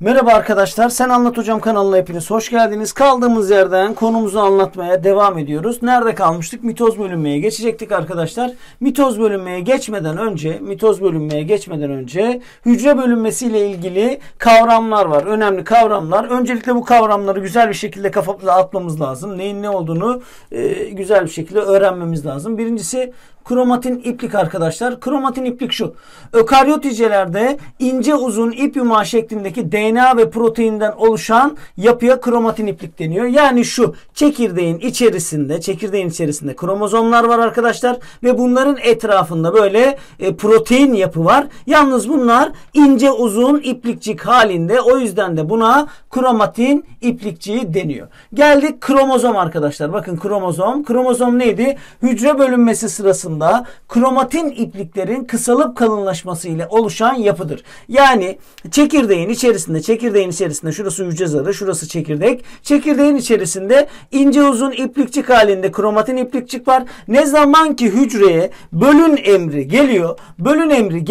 Merhaba arkadaşlar, Sen Anlat Hocam kanalına hepiniz hoş geldiniz. Kaldığımız yerden konumuzu anlatmaya devam ediyoruz. Nerede kalmıştık? Mitoz bölünmeye geçecektik arkadaşlar. Mitoz bölünmeye geçmeden önce hücre bölünmesiyle ilgili kavramlar var. Önemli kavramlar. Öncelikle bu kavramları güzel bir şekilde kafamıza atmamız lazım. Neyin ne olduğunu güzel bir şekilde öğrenmemiz lazım. Birincisi kromatin iplik arkadaşlar. Kromatin iplik şu: ökaryot hücrelerde ince uzun ip yumağı şeklindeki DNA ve proteinden oluşan yapıya kromatin iplik deniyor. Yani şu çekirdeğin içerisinde kromozomlar var arkadaşlar ve bunların etrafında böyle protein yapı var. Yalnız bunlar ince uzun iplikçik halinde. O yüzden de buna kromatin iplikçiği deniyor. Geldik kromozom arkadaşlar. Bakın kromozom. Kromozom neydi? Hücre bölünmesi sırasında kromatin ipliklerin kısalıp kalınlaşması ile oluşan yapıdır. Yani çekirdeğin içerisinde şurası hücre zarı, şurası çekirdek. Çekirdeğin içerisinde ince uzun iplikçik halinde kromatin iplikçik var. Ne zaman ki hücreye bölün emri geliyor, bölün emri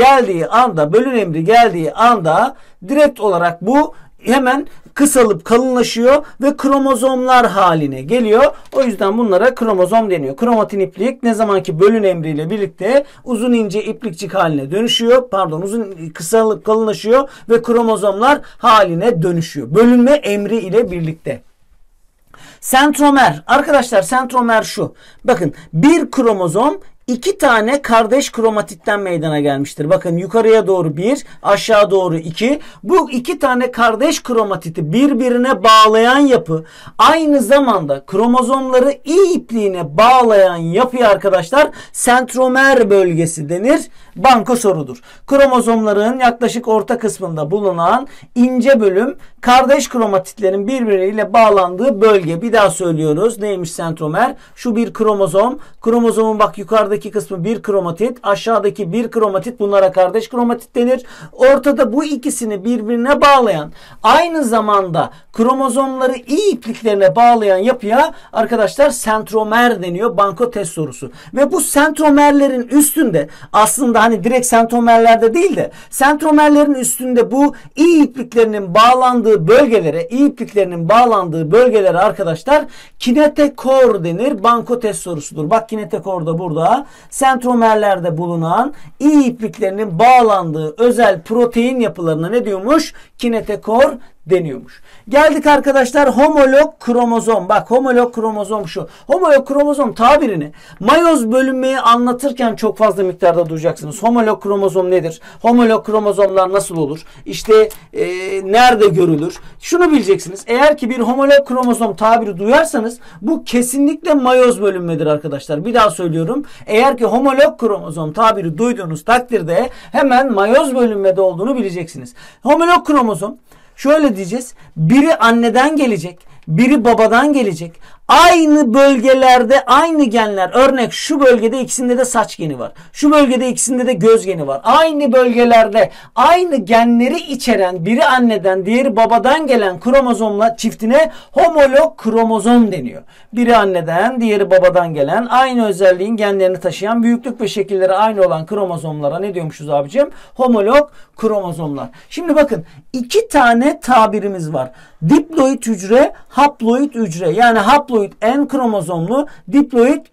geldiği anda direkt olarak bu hemen kısalıp kalınlaşıyor ve kromozomlar haline geliyor. O yüzden bunlara kromozom deniyor. Kromatin iplik ne zamanki bölün emriyle birlikte uzun ince iplikçik haline dönüşüyor. Pardon, uzun kısalıp kalınlaşıyor ve kromozomlar haline dönüşüyor. Bölünme emri ile birlikte. Sentromer. Arkadaşlar sentromer şu. Bakın, bir kromozom İki tane kardeş kromatitten meydana gelmiştir. Bakın yukarıya doğru bir, aşağı doğru iki. Bu iki tane kardeş kromatiti birbirine bağlayan yapı aynı zamanda kromozomları iyi ipliğine bağlayan yapıya arkadaşlar sentromer bölgesi denir. Banko sorudur. Kromozomların yaklaşık orta kısmında bulunan ince bölüm kardeş kromatitlerin birbiriyle bağlandığı bölge. Bir daha söylüyoruz. Neymiş sentromer? Şu bir kromozom. Kromozomun bak yukarıda iki kısmı bir kromatit, aşağıdaki bir kromatit, bunlara kardeş kromatit denir. Ortada bu ikisini birbirine bağlayan, aynı zamanda kromozomları iyi ipliklerine bağlayan yapıya arkadaşlar sentromer deniyor. Banko test sorusu. Ve bu sentromerlerin üstünde, aslında hani direkt sentromerlerde değil de sentromerlerin üstünde bu iyi ipliklerinin bağlandığı bölgelere, arkadaşlar kinetokor denir. Banko test sorusudur. Bak kinetokor da burada. Sentromerlerde bulunan iyi ipliklerinin bağlandığı özel protein yapılarına ne diyormuş? Kinetokor deniyormuş. Geldik arkadaşlar homolog kromozom. Bak homolog kromozom şu. Homolog kromozom tabirini mayoz bölünmeyi anlatırken çok fazla miktarda duyacaksınız. Homolog kromozom nedir? Homolog kromozomlar nasıl olur? İşte nerede görülür? Şunu bileceksiniz. Eğer ki bir homolog kromozom tabiri duyarsanız bu kesinlikle mayoz bölünmedir arkadaşlar. Bir daha söylüyorum. Eğer ki homolog kromozom tabiri duyduğunuz takdirde hemen mayoz bölünmede olduğunu bileceksiniz. Homolog kromozom şöyle diyeceğiz. Biri anneden gelecek, biri babadan gelecek. Aynı bölgelerde aynı genler. Örnek şu bölgede ikisinde de saç geni var. Şu bölgede ikisinde de göz geni var. Aynı bölgelerde aynı genleri içeren biri anneden diğeri babadan gelen kromozomla çiftine homolog kromozom deniyor. Biri anneden diğeri babadan gelen aynı özelliğin genlerini taşıyan büyüklük ve şekilleri aynı olan kromozomlara ne diyormuşuz abicim? Homolog kromozomlar. Şimdi bakın iki tane tabirimiz var. Diploid hücre, haploid hücre. Yani haploid N kromozomlu, diploid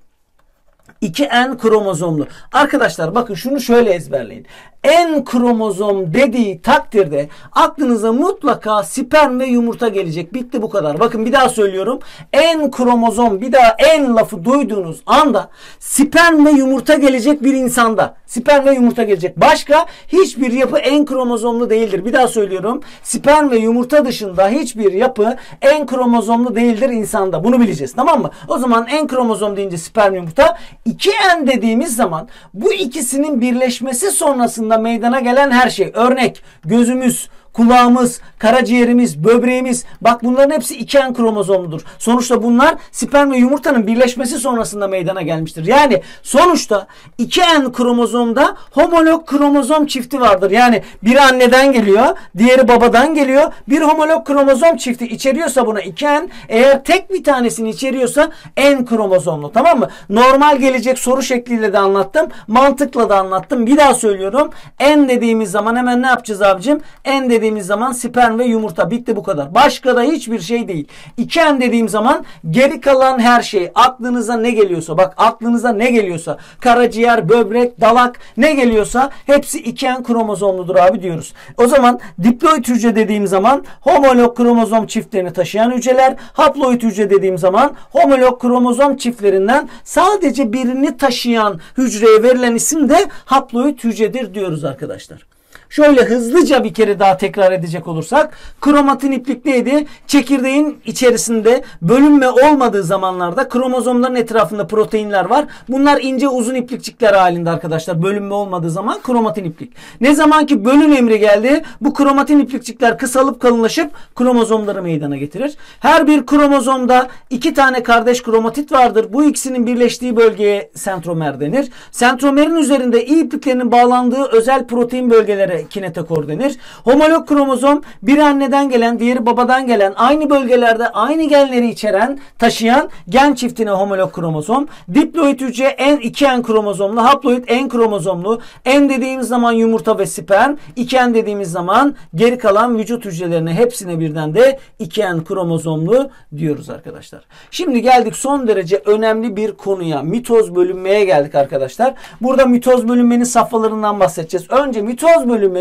2N kromozomlu. Arkadaşlar bakın şunu şöyle ezberleyin. N kromozom dediği takdirde aklınıza mutlaka sperm ve yumurta gelecek. Bitti, bu kadar. Bakın bir daha söylüyorum. N kromozom, bir daha N lafı duyduğunuz anda sperm ve yumurta gelecek bir insanda. Sperm ve yumurta gelecek. Başka hiçbir yapı N kromozomlu değildir. Bir daha söylüyorum. Sperm ve yumurta dışında hiçbir yapı N kromozomlu değildir insanda. Bunu bileceğiz, tamam mı? O zaman N kromozom deyince sperm yumurta, 2N dediğimiz zaman bu ikisinin birleşmesi sonrasında meydana gelen her şey. Örnek gözümüz, kulağımız, karaciğerimiz, böbreğimiz, bak bunların hepsi 2N kromozomludur. Sonuçta bunlar sperm ve yumurtanın birleşmesi sonrasında meydana gelmiştir. Yani sonuçta 2N kromozomda homolog kromozom çifti vardır. Yani biri anneden geliyor, diğeri babadan geliyor. Bir homolog kromozom çifti içeriyorsa buna 2N, eğer tek bir tanesini içeriyorsa N kromozomlu, tamam mı? Normal gelecek soru şekliyle de anlattım, mantıkla da anlattım. Bir daha söylüyorum. N dediğimiz zaman hemen ne yapacağız abicim? N dediğimiz dediğimiz zaman sperm ve yumurta. Bitti, bu kadar. Başka da hiçbir şey değil. 2M dediğim zaman geri kalan her şey. Aklınıza ne geliyorsa, bak aklınıza ne geliyorsa, karaciğer, böbrek, dalak, ne geliyorsa hepsi 2M kromozomludur abi diyoruz. O zaman diploid hücre dediğim zaman homolog kromozom çiftlerini taşıyan hücreler, haploid hücre dediğim zaman homolog kromozom çiftlerinden sadece birini taşıyan hücreye verilen isim de haploid hücredir diyoruz arkadaşlar. Şöyle hızlıca bir kere daha tekrar edecek olursak, kromatin iplikliydi. Çekirdeğin içerisinde bölünme olmadığı zamanlarda kromozomların etrafında proteinler var. Bunlar ince uzun iplikçikler halinde arkadaşlar. Bölünme olmadığı zaman kromatin iplik. Ne zaman ki bölün emri geldi, bu kromatin iplikçikler kısalıp kalınlaşıp kromozomları meydana getirir. Her bir kromozomda 2 tane kardeş kromatit vardır. Bu ikisinin birleştiği bölgeye sentromer denir. Sentromerin üzerinde iyi ipliklerinin bağlandığı özel protein bölgelere kinetokor denir. Homolog kromozom bir anneden gelen, diğeri babadan gelen, aynı bölgelerde aynı genleri içeren, taşıyan gen çiftine homolog kromozom. Diploid hücre 2N kromozomlu, haploid N kromozomlu. N dediğimiz zaman yumurta ve sperm, 2N dediğimiz zaman geri kalan vücut hücrelerine hepsine birden de 2N kromozomlu diyoruz arkadaşlar. Şimdi geldik son derece önemli bir konuya. Mitoz bölünmeye geldik arkadaşlar. Burada mitoz bölünmenin safhalarından bahsedeceğiz. Önce mitoz bölünmenin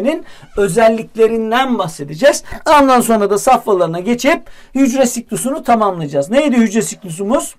özelliklerinden bahsedeceğiz. Ondan sonra da safhalarına geçip hücre siklusunu tamamlayacağız. Neydi hücre siklusumuz?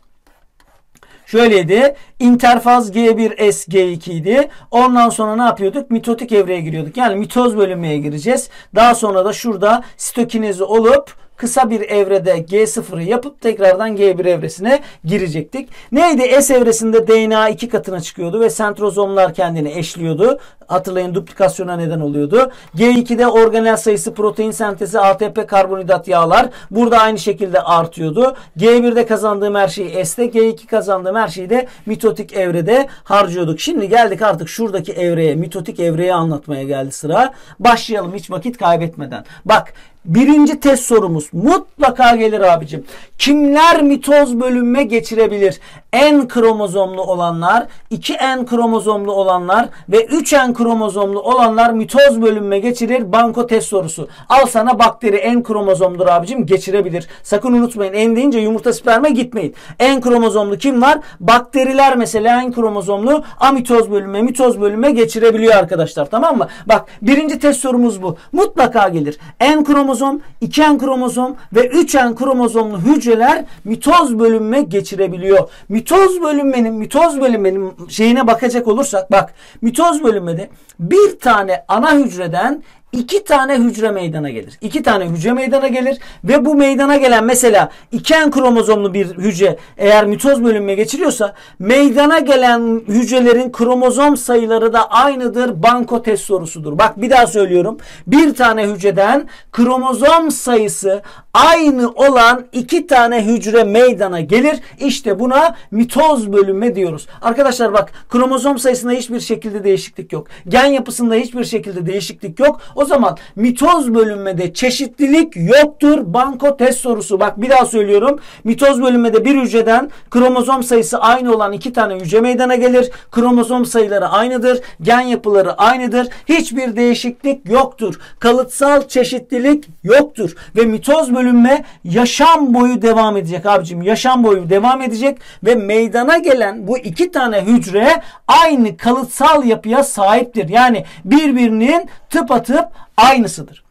Şöyleydi. İnterfaz G1S G2 idi. Ondan sonra ne yapıyorduk? Mitotik evreye giriyorduk. Yani mitoz bölünmeye gireceğiz. Daha sonra da şurada sitokinezi olup kısa bir evrede G0'ı yapıp tekrardan G1 evresine girecektik. Neydi? S evresinde DNA 2 katına çıkıyordu ve sentrozomlar kendini eşliyordu. Hatırlayın, duplikasyona neden oluyordu. G2'de organel sayısı, protein sentezi, ATP, karbonhidrat, yağlar. Burada aynı şekilde artıyordu. G1'de kazandığım her şeyi S'de, G2 kazandığım her şeyi de mitotik evrede harcıyorduk. Şimdi geldik artık şuradaki evreye, mitotik evreye anlatmaya geldi sıra. Başlayalım hiç vakit kaybetmeden. Bak, birinci test sorumuz mutlaka gelir abicim. Kimler mitoz bölünme geçirebilir? N kromozomlu olanlar, 2N kromozomlu olanlar ve 3N kromozomlu olanlar mitoz bölünme geçirir. Banko test sorusu. Al sana bakteri, N kromozomdur abicim, geçirebilir. Sakın unutmayın, N deyince yumurta sperme gitmeyin. N kromozomlu kim var? Bakteriler mesela N kromozomlu amitoz bölünme, mitoz bölünme geçirebiliyor arkadaşlar, tamam mı? Bak, birinci test sorumuz bu. Mutlaka gelir. N kromozom, 2N kromozom ve 3N kromozomlu hücreler mitoz bölünme geçirebiliyor. Mitoz bölünmenin şeyine bakacak olursak, bak, mitoz bölünmede bir tane ana hücreden 2 tane hücre meydana gelir. 2 tane hücre meydana gelir ve bu meydana gelen, mesela 2N kromozomlu bir hücre eğer mitoz bölünme geçiriyorsa meydana gelen hücrelerin kromozom sayıları da aynıdır. Banko test sorusudur. Bak, bir daha söylüyorum. Bir tane hücreden kromozom sayısı aynı olan 2 tane hücre meydana gelir. İşte buna mitoz bölünme diyoruz. Arkadaşlar bak, kromozom sayısında hiçbir şekilde değişiklik yok. Gen yapısında hiçbir şekilde değişiklik yok. O zaman mitoz bölünmede çeşitlilik yoktur. Banko test sorusu. Bak, bir daha söylüyorum. Mitoz bölünmede bir hücreden kromozom sayısı aynı olan 2 tane hücre meydana gelir. Kromozom sayıları aynıdır. Gen yapıları aynıdır. Hiçbir değişiklik yoktur. Kalıtsal çeşitlilik yoktur. Ve mitoz bölünme yaşam boyu devam edecek abicim. Yaşam boyu devam edecek ve meydana gelen bu 2 tane hücre aynı kalıtsal yapıya sahiptir. Yani birbirinin tıpatıp aynısıdır.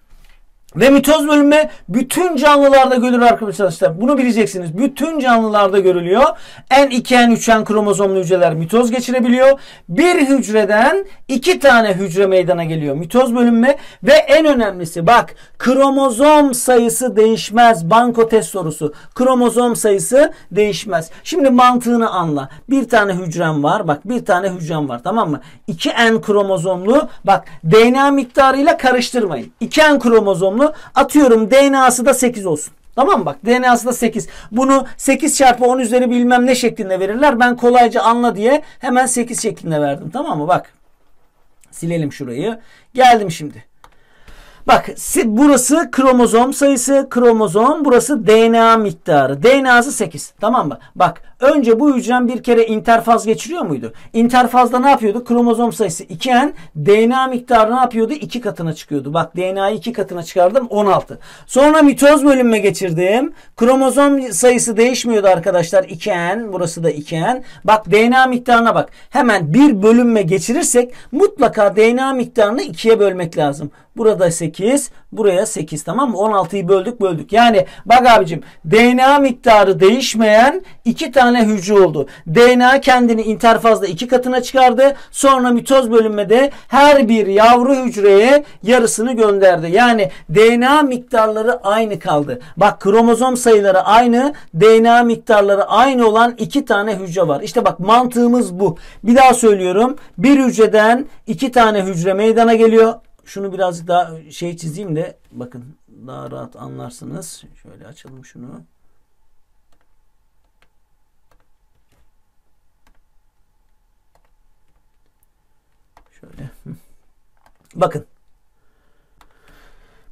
Ve mitoz bölünme bütün canlılarda görülür arkadaşlar. Bunu bileceksiniz. Bütün canlılarda görülüyor. N, 2N, 3N kromozomlu hücreler mitoz geçirebiliyor. Bir hücreden 2 tane hücre meydana geliyor. Mitoz bölünme ve en önemlisi, bak, kromozom sayısı değişmez. Banko test sorusu. Kromozom sayısı değişmez. Şimdi mantığını anla. Bir tane hücrem var. Bak, bir tane hücrem var, tamam mı? 2N kromozomlu. Bak, DNA miktarıyla karıştırmayın. 2N kromozomlu, atıyorum DNA'sı da 8 olsun. Tamam mı? Bak, DNA'sı da 8. Bunu 8 çarpı 10 üzeri bilmem ne şeklinde verirler. Ben kolayca anla diye hemen 8 şeklinde verdim. Tamam mı? Bak, silelim şurayı. Geldim şimdi. Bak burası kromozom sayısı, kromozom, burası DNA miktarı. DNA'sı 8. Tamam mı? Bak önce bu hücrem bir kere interfaz geçiriyor muydu? İnterfazda ne yapıyordu? Kromozom sayısı 2N, DNA miktarı ne yapıyordu? 2 katına çıkıyordu. Bak DNA'yı 2 katına çıkardım, 16. Sonra mitoz bölünme geçirdim. Kromozom sayısı değişmiyordu arkadaşlar. 2N, burası da 2N. Bak DNA miktarına bak. Hemen bir bölünme geçirirsek mutlaka DNA miktarını 2'ye bölmek lazım. Burada 8, buraya 8, tamam mı? 16'yı böldük. Yani bak abicim, DNA miktarı değişmeyen 2 tane hücre oldu. DNA kendini interfazda 2 katına çıkardı. Sonra mitoz bölünmede her bir yavru hücreye yarısını gönderdi. Yani DNA miktarları aynı kaldı. Bak kromozom sayıları aynı, DNA miktarları aynı olan 2 tane hücre var. İşte bak mantığımız bu. Bir daha söylüyorum. Bir hücreden 2 tane hücre meydana geliyor. Şunu birazcık daha şey çizeyim de bakın daha rahat anlarsınız. Şöyle açalım şunu. Şöyle. Bakın.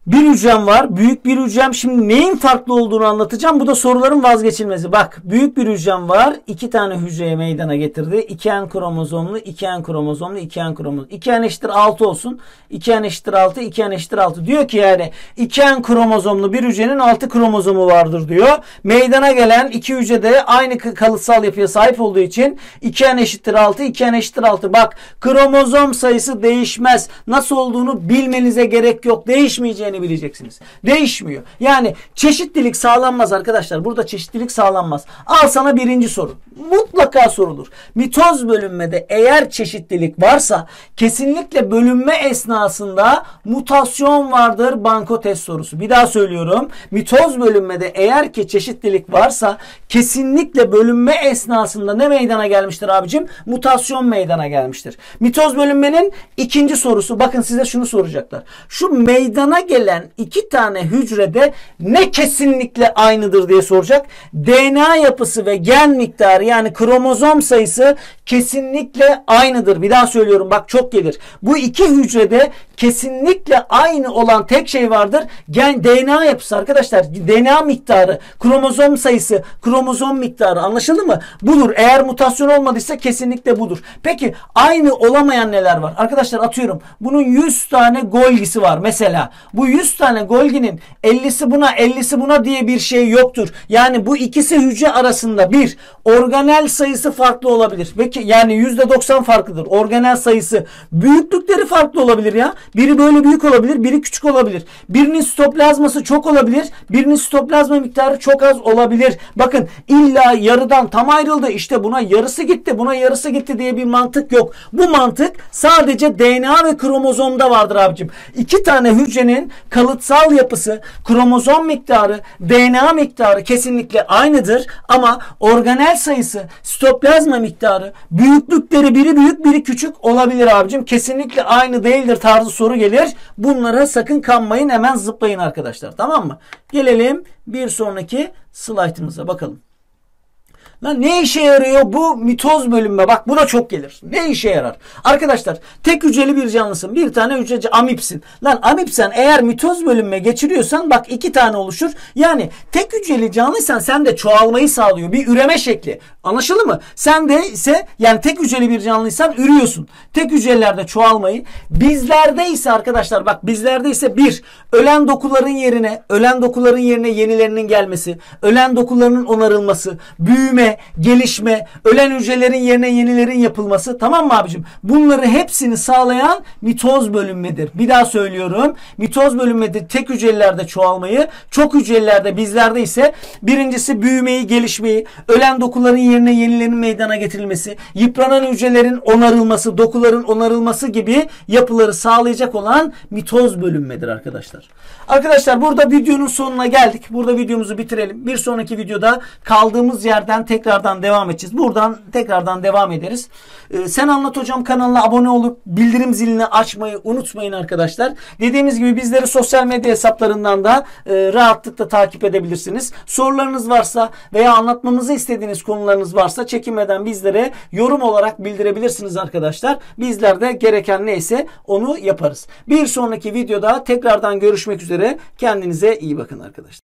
Bir hücrem var. Büyük bir hücrem. Şimdi neyin farklı olduğunu anlatacağım. Bu da soruların vazgeçilmezi. Bak büyük bir hücrem var. 2 tane hücreye meydana getirdi. 2N kromozomlu, 2N kromozomlu, 2N kromozomlu. 2N eşittir 6 olsun. 2N eşittir 6, 2N eşittir 6. Diyor ki yani 2N kromozomlu bir hücrenin 6 kromozomu vardır diyor. Meydana gelen 2 hücre de aynı kalıtsal yapıya sahip olduğu için 2N eşittir 6, 2N eşittir 6. Bak kromozom sayısı değişmez. Nasıl olduğunu bilmenize gerek yok. Değişmeyeceğini bileceksiniz. Değişmiyor. Yani çeşitlilik sağlanmaz arkadaşlar. Burada çeşitlilik sağlanmaz. Al sana birinci soru. Mutlaka sorulur. Mitoz bölünmede eğer çeşitlilik varsa kesinlikle bölünme esnasında mutasyon vardır, banko test sorusu. Bir daha söylüyorum. Mitoz bölünmede eğer ki çeşitlilik varsa kesinlikle bölünme esnasında ne meydana gelmiştir abicim? Mutasyon meydana gelmiştir. Mitoz bölünmenin ikinci sorusu. Bakın size şunu soracaklar. Şu meydana gelen 2 tane hücrede ne kesinlikle aynıdır diye soracak. DNA yapısı ve gen miktarı yani kromozom sayısı kesinlikle aynıdır. Bir daha söylüyorum bak çok gelir. Bu 2 hücrede kesinlikle aynı olan tek şey vardır. Gen DNA yapısı arkadaşlar. DNA miktarı, kromozom sayısı, kromozom miktarı anlaşıldı mı? Budur. Eğer mutasyon olmadıysa kesinlikle budur. Peki aynı olamayan neler var? Arkadaşlar atıyorum bunun 100 tane Golgi'si var mesela. Bu 100 tane Golgi'nin 50'si buna 50'si buna diye bir şey yoktur. Yani bu ikisi hücre arasında bir organel sayısı farklı olabilir. Peki yani %90 farklıdır. Organel sayısı büyüklükleri farklı olabilir ya. Biri böyle büyük olabilir, biri küçük olabilir. Birinin sitoplazması çok olabilir, birinin sitoplazma miktarı çok az olabilir. Bakın illa yarıdan tam ayrıldı. İşte buna yarısı gitti, buna yarısı gitti diye bir mantık yok. Bu mantık sadece DNA ve kromozomda vardır abicim. 2 tane hücrenin kalıtsal yapısı, kromozom miktarı, DNA miktarı kesinlikle aynıdır ama organel sayısı, sitoplazma miktarı, büyüklükleri biri büyük biri küçük olabilir abicim. Kesinlikle aynı değildir tarzı soru gelir. Bunlara sakın kanmayın, hemen zıplayın arkadaşlar. Tamam mı? Gelelim bir sonraki slaytımıza bakalım. Lan ne işe yarıyor bu mitoz bölünme? Bak bu da çok gelir. Ne işe yarar? Arkadaşlar tek hücreli bir canlısın. Bir tane hücreci amipsin. Lan amipsen eğer mitoz bölünme geçiriyorsan bak 2 tane oluşur. Yani tek hücreli canlıysan sen de çoğalmayı sağlıyor. Bir üreme şekli. Anlaşıldı mı? Sen de ise yani tek hücreli bir canlıysan ürüyorsun. Tek hücrelerde çoğalmayı. Bizlerde ise arkadaşlar bak bizlerde ise bir ölen dokuların yerine yenilerinin gelmesi, ölen dokuların onarılması, büyüme, gelişme, ölen hücrelerin yerine yenilerin yapılması, tamam mı abicim? Bunları hepsini sağlayan mitoz bölünmedir. Bir daha söylüyorum. Mitoz bölünmedir. Tek hücrelerde çoğalmayı, çok hücrelerde bizlerde ise birincisi büyümeyi, gelişmeyi, ölen dokuların yerine yenilerin meydana getirilmesi, yıpranan hücrelerin onarılması, dokuların onarılması gibi yapıları sağlayacak olan mitoz bölünmedir arkadaşlar. Arkadaşlar burada videonun sonuna geldik. Burada videomuzu bitirelim. Bir sonraki videoda kaldığımız yerden tek tekrardan devam edeceğiz. Buradan tekrardan devam ederiz. Sen Anlat Hocam kanalına abone olup bildirim zilini açmayı unutmayın arkadaşlar. Dediğimiz gibi bizleri sosyal medya hesaplarından da rahatlıkla takip edebilirsiniz. Sorularınız varsa veya anlatmamızı istediğiniz konularınız varsa çekinmeden bizlere yorum olarak bildirebilirsiniz arkadaşlar. Bizler de gereken neyse onu yaparız. Bir sonraki videoda tekrardan görüşmek üzere. Kendinize iyi bakın arkadaşlar.